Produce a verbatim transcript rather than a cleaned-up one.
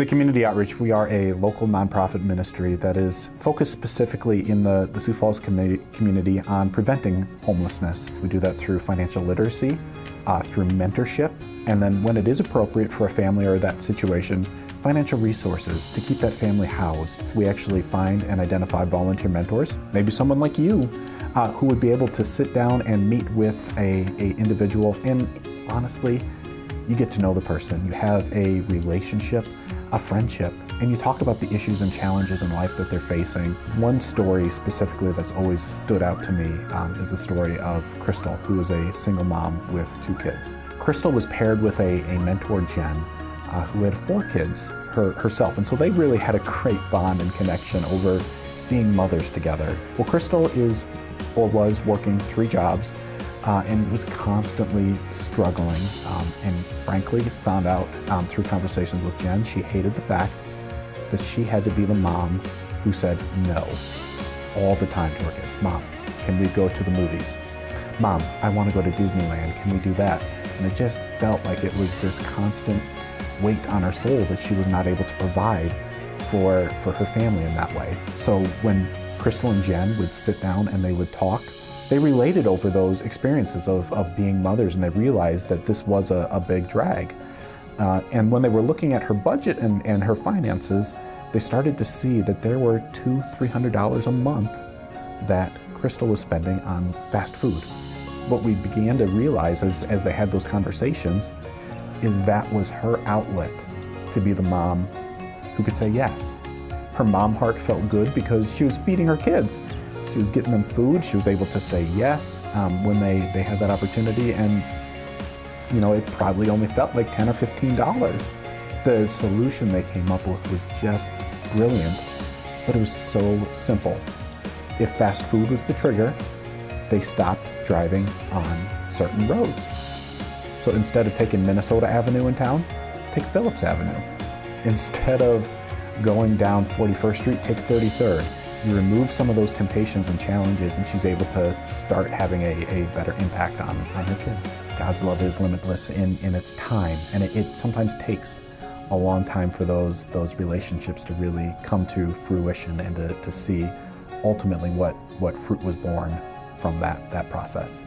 The Community Outreach, we are a local nonprofit ministry that is focused specifically in the, the Sioux Falls com- community on preventing homelessness. We do that through financial literacy, uh, through mentorship, and then when it is appropriate for a family or that situation, financial resources to keep that family housed. We actually find and identify volunteer mentors, maybe someone like you, uh, who would be able to sit down and meet with a, a individual. And honestly, you get to know the person. You have a relationship, a friendship, and you talk about the issues and challenges in life that they're facing. One story specifically that's always stood out to me um, is the story of Crystal, who is a single mom with two kids. Crystal was paired with a, a mentor, Jen, uh, who had four kids her, herself, and so they really had a great bond and connection over being mothers together. Well, Crystal is, or was, working three jobs Uh, and was constantly struggling, um, and frankly found out um, through conversations with Jen, she hated the fact that she had to be the mom who said no all the time to her kids. Mom, can we go to the movies? Mom, I want to go to Disneyland, can we do that? And it just felt like it was this constant weight on her soul that she was not able to provide for, for her family in that way. So when Crystal and Jen would sit down and they would talk, they related over those experiences of, of being mothers, and they realized that this was a, a big drag. Uh, and when they were looking at her budget and, and her finances, they started to see that there were two, three hundred dollars a month that Crystal was spending on fast food. What we began to realize as, as they had those conversations is that was her outlet to be the mom who could say yes. Her mom heart felt good because she was feeding her kids. She was getting them food, she was able to say yes um, when they, they had that opportunity, and you know, it probably only felt like ten or fifteen dollars. The solution they came up with was just brilliant, but it was so simple. If fast food was the trigger, they stopped driving on certain roads. So instead of taking Minnesota Avenue in town, take Phillips Avenue. Instead of going down forty-first street, take thirty-third. You remove some of those temptations and challenges, and she's able to start having a, a better impact on, on her kids. God's love is limitless in, in its time, and it, it sometimes takes a long time for those, those relationships to really come to fruition and to, to see ultimately what, what fruit was born from that, that process.